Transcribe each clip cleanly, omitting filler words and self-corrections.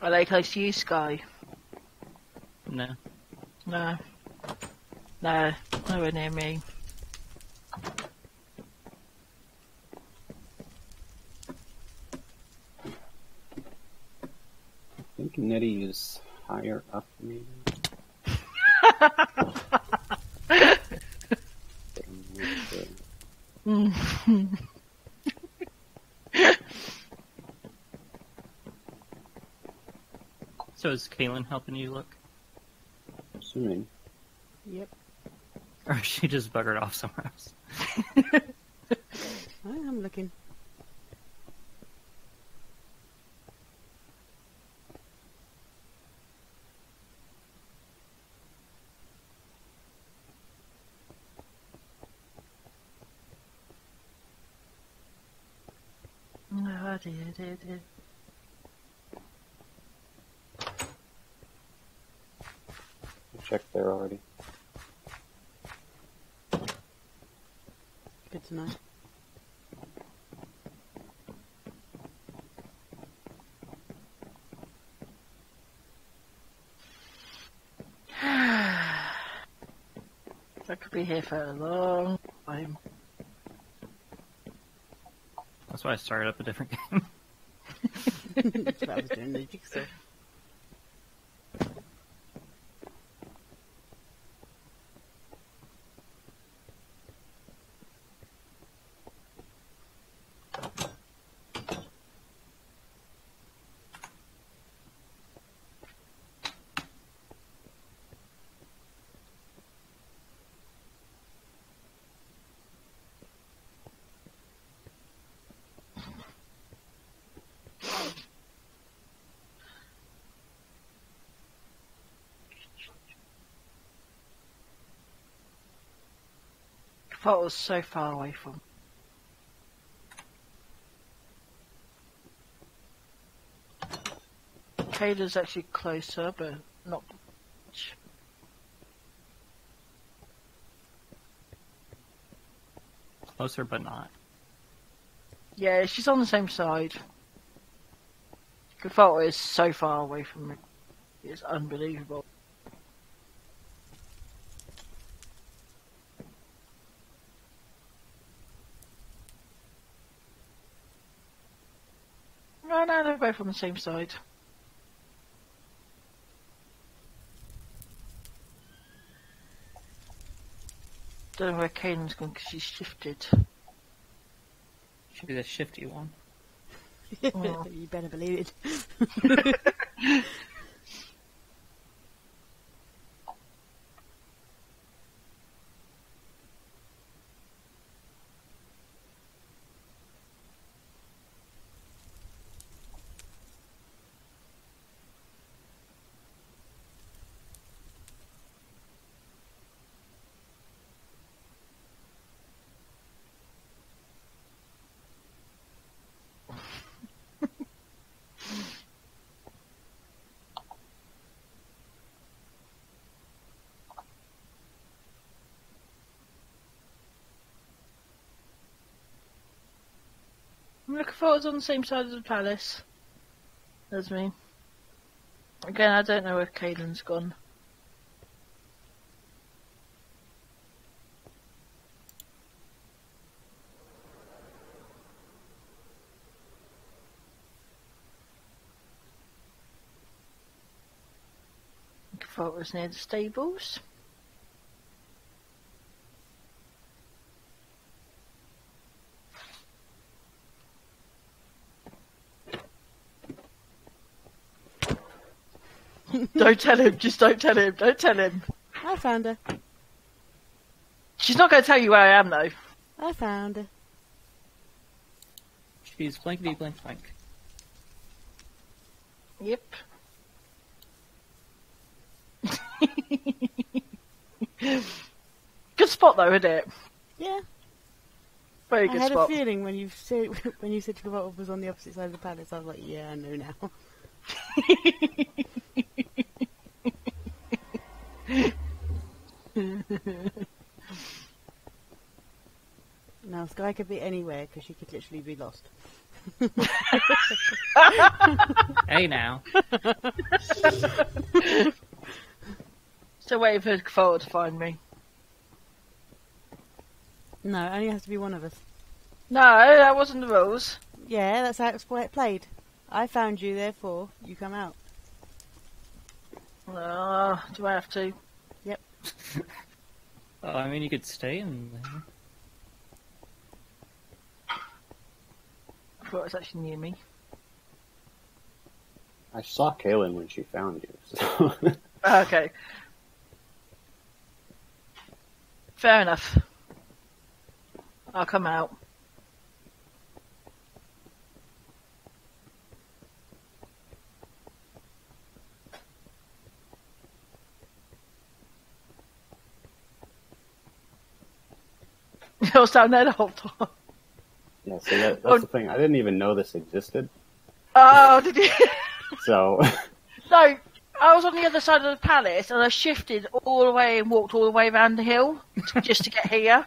Are they close to you, Sky? No. No. No, nowhere near me. I think Nettie is higher up, maybe. So is Kaylin helping you look? Assuming. Yep. Or she just buggered off somewhere else. I'm looking. Oh, dear. Checked there already. Good to know. That could be here for a long time. That's why I started up a different game. That's what I was doing, the jigsaw. I thought it was so far away from. Kayla's actually closer, but not much. Closer, but not. Yeah, she's on the same side. Kovolta is so far away from me. It's unbelievable. No, they're both on the same side. Don't know where Kaylin's gone because she's shifted. Should be the shifty one. Oh. You better believe it. Kovolta was on the same side as the palace. That's me. Again, I don't know where Kaylin's gone. Kovolta was near the stables. Don't tell him, just don't tell him, don't tell him. I found her. She's not going to tell you where I am, though. I found her. She's blankety blank blank. Yep. Good spot, though, isn't it? Yeah. Very good spot. I had a feeling when you said Gavotte was on the opposite side of the palace. I was like, yeah, I know now. Now Sky could be anywhere because she could literally be lost. Hey now. So wait for Gavotte to find me. No, it only has to be one of us. No, that wasn't the rules. Yeah, that's how it was played. I found you, therefore you come out. Do I have to? Yep. Well, I mean, you could stay in there. I thought it was actually near me. I saw Kaylin when she found you, so... Okay. Fair enough. I'll come out. I was down there the whole time. Yeah, so that's the thing. I didn't even know this existed. Oh, did you? So... No, I was on the other side of the palace, and I shifted all the way and walked all the way around the hill just to get here.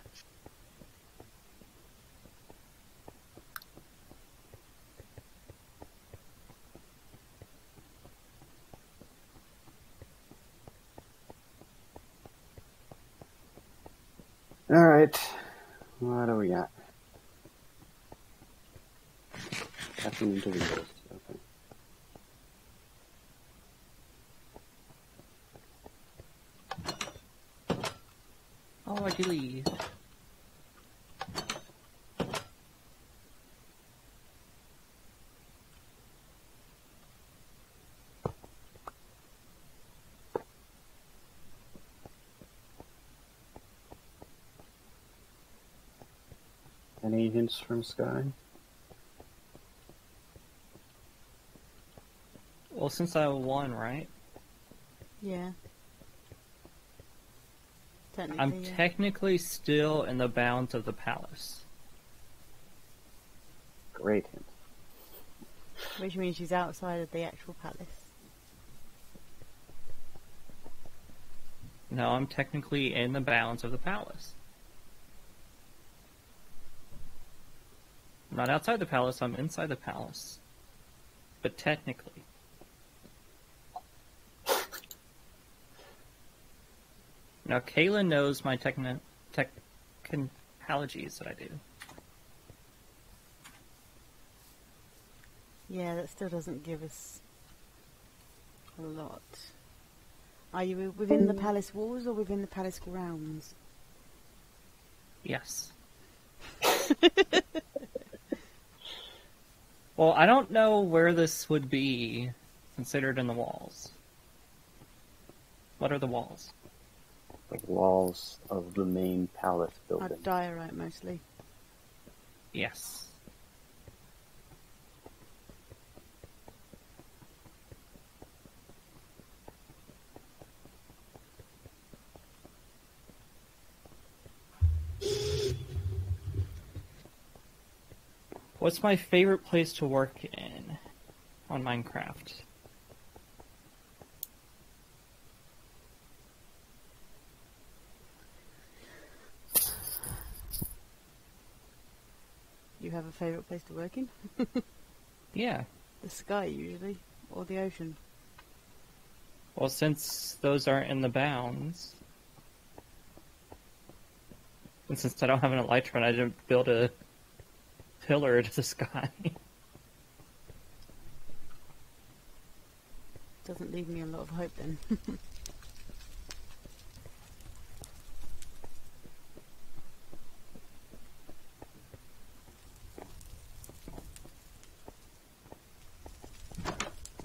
Alright, what do we got? That's an interview list, okay. Oh, I do leave. Any hints from Sky? Well, since I won, right? Yeah. Technically, I'm technically still in the bounds of the palace. Great hint. Which means she's outside of the actual palace. No, I'm technically in the bounds of the palace. I'm not outside the palace, I'm inside the palace. But technically. Now, Kaylin knows my technologies that I do. Yeah, that still doesn't give us a lot. Are you within the palace walls or within the palace grounds? Yes. Well, I don't know where this would be considered in the walls. What are the walls? The walls of the main palace building. I'd diorite mostly. Yes. What's my favorite place to work in on Minecraft? You have a favorite place to work in? Yeah. The sky, usually, or the ocean. Well, since those aren't in the bounds, and since I don't have an elytra, I didn't build a pillar to the sky. Doesn't leave me a lot of hope then.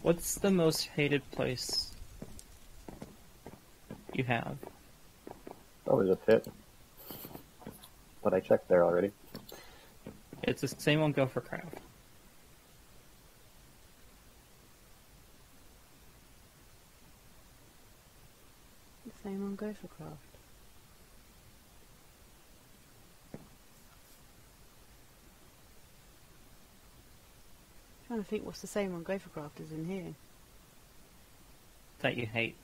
What's the most hated place you have? Probably the pit. But I checked there already. It's the same on GopherCraft. The same on GopherCraft. trying to think what's the same on GopherCraft as in here. That you hate.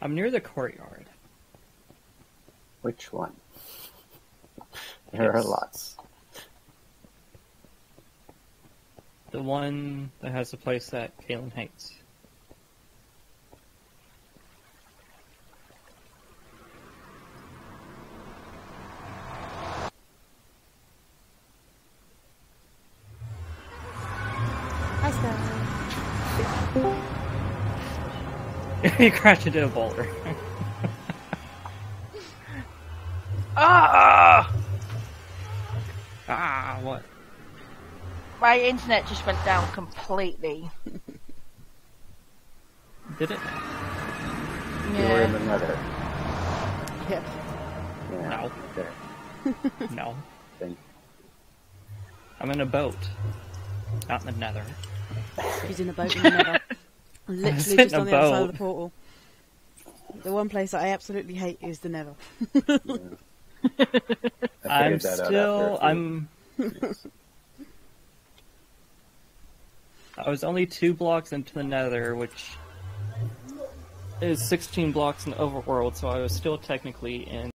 I'm near the courtyard. Which one? There are lots. The one that has the place that Kaylin hates. You crashed into a boulder. Ah! Ah, what? My internet just went down completely. Did it? Yeah. You were in the Nether. Yep. Yeah. No. There. No. I'm in a boat. Not in the Nether. He's in a boat in the Nether. Literally just on the other side of the portal. The one place that I absolutely hate is the Nether. Yeah. I'm still... I'm... I was only 2 blocks into the Nether, which is 16 blocks in the overworld, so I was still technically in